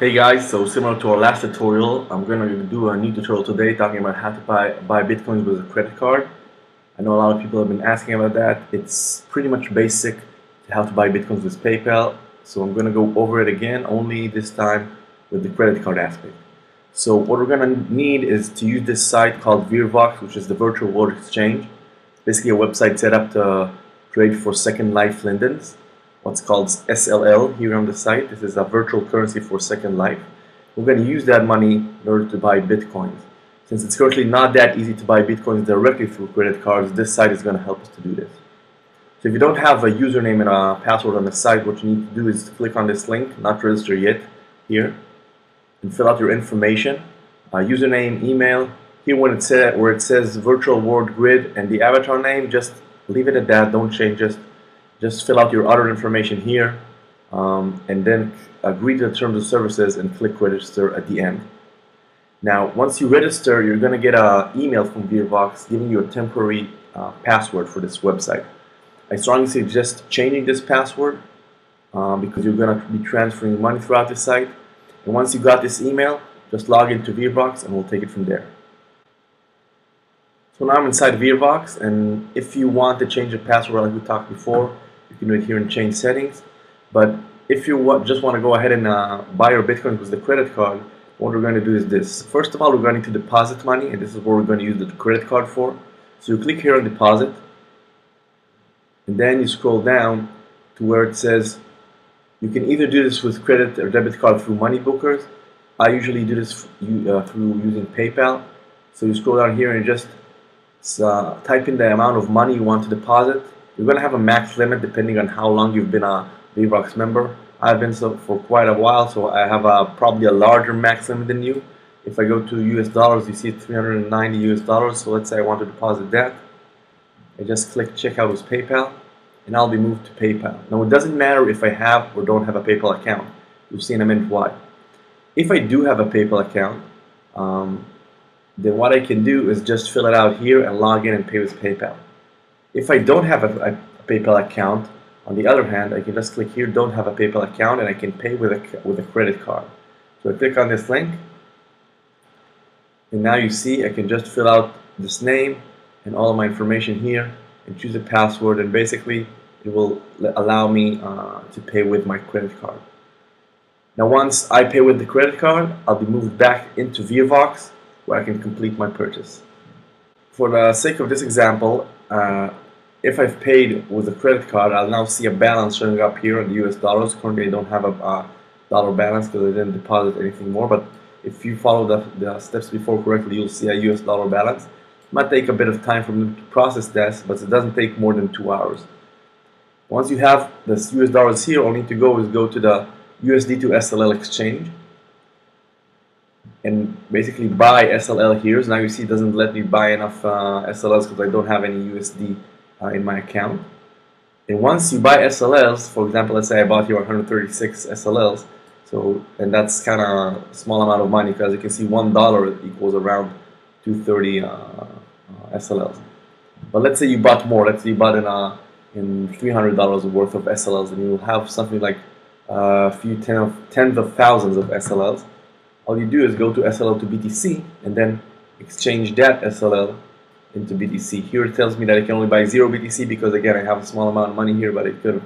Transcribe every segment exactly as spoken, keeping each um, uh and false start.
Hey guys, so similar to our last tutorial, I'm going to do a new tutorial today talking about how to buy, buy Bitcoins with a credit card. I know a lot of people have been asking about that. It's pretty much basic to how to buy Bitcoins with PayPal. So I'm going to go over it again, only this time with the credit card aspect. So what we're going to need is to use this site called VirWox, which is the virtual world exchange. Basically a website set up to trade for Second Life Lindens. What's called S L L here on the site. This is a virtual currency for Second Life. We're going to use that money in order to buy Bitcoins. Since it's currently not that easy to buy Bitcoins directly through credit cards, this site is going to help us to do this. So if you don't have a username and a password on the site, what you need to do is click on this link, not register yet, here, and fill out your information, uh, username, email. Here when it say, where it says virtual world grid and the avatar name, just leave it at that, don't change it. Just fill out your other information here, um, and then agree to the terms of services and click register at the end. Now, once you register, you're going to get an email from VirWox giving you a temporary uh, password for this website. I strongly suggest changing this password uh, because you're going to be transferring money throughout the site. And once you got this email, just log into VirWox and we'll take it from there. So now I'm inside VirWox, and if you want to change the password like we talked before, you can do it here and change settings. But if you wa just want to go ahead and uh, buy your Bitcoin with the credit card, what we're going to do is this. First of all, we're going to deposit money, and this is what we're going to use the credit card for. So you click here on deposit, and then you scroll down to where it says you can either do this with credit or debit card through Money Bookers. I usually do this uh, through using PayPal. So you scroll down here and just uh, type in the amount of money you want to deposit. You're going to have a max limit depending on how long you've been a VirWox member. I've been so for quite a while, so I have a, probably a larger max limit than you. If I go to U S dollars, you see three hundred ninety U S dollars, so let's say I want to deposit that. I just click checkout with PayPal, and I'll be moved to PayPal. Now it doesn't matter if I have or don't have a PayPal account. You'll see in a minute why. If I do have a PayPal account, um, then what I can do is just fill it out here and log in and pay with PayPal. If I don't have a, a PayPal account, on the other hand, I can just click here, don't have a PayPal account, and I can pay with a, with a credit card. So I click on this link, and now you see I can just fill out this name and all of my information here and choose a password, and basically it will allow me uh, to pay with my credit card. Now once I pay with the credit card, I'll be moved back into VirWox where I can complete my purchase. For the sake of this example, Uh, if I've paid with a credit card, I'll now see a balance showing up here in the U S dollars. Currently, I don't have a uh, dollar balance because I didn't deposit anything more, but if you follow the, the steps before correctly, you'll see a U S dollar balance. It might take a bit of time for them to process this, but it doesn't take more than two hours. Once you have the U S dollars here, all you need to go is go to the U S D to S L L exchange and basically buy S L L here. So now you see it doesn't let me buy enough uh, S L Ls because I don't have any U S D uh, in my account. And once you buy S L Ls, for example, let's say I bought here one hundred thirty-six S L Ls, so, and that's kind of a small amount of money because as you can see one dollar equals around two hundred thirty uh, uh, S L Ls. But let's say you bought more, let's say you bought in, uh, in three hundred dollars worth of S L Ls, and you'll have something like a few ten of, tens of thousands of S L Ls. All you do is go to S L L to B T C and then exchange that S L L into B T C. Here it tells me that I can only buy zero B T C because again I have a small amount of money here, but it could,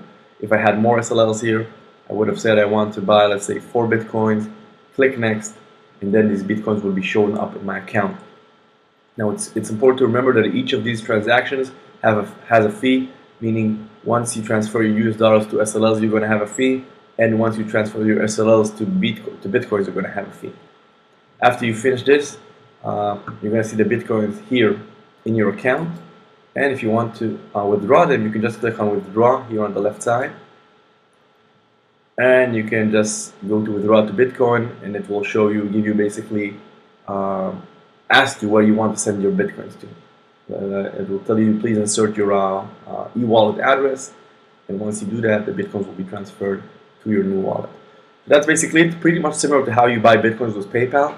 if I had more S L Ls here, I would have said I want to buy, let's say, four Bitcoins, click next, and then these Bitcoins will be shown up in my account. Now it's, it's important to remember that each of these transactions have a, has a fee, meaning once you transfer your U S dollars to S L Ls, you're going to have a fee. And once you transfer your S L Ls to, Bitco to Bitcoins, you're going to have a fee. After you finish this, uh, you're going to see the Bitcoins here in your account. And if you want to uh, withdraw them, you can just click on withdraw here on the left side. And you can just go to withdraw to Bitcoin, and it will show you, give you basically, uh, ask you where you want to send your Bitcoins to. Uh, it will tell you, please insert your uh, uh, e-wallet address. And once you do that, the Bitcoins will be transferred to your new wallet. That's basically it. Pretty much similar to how you buy Bitcoins with PayPal.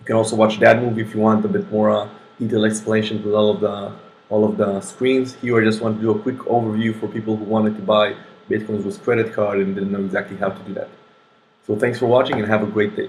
You can also watch that movie if you want a bit more uh, detailed explanation with all of the all of the screens. Here I just want to do a quick overview for people who wanted to buy Bitcoins with credit card and didn't know exactly how to do that. So thanks for watching and have a great day.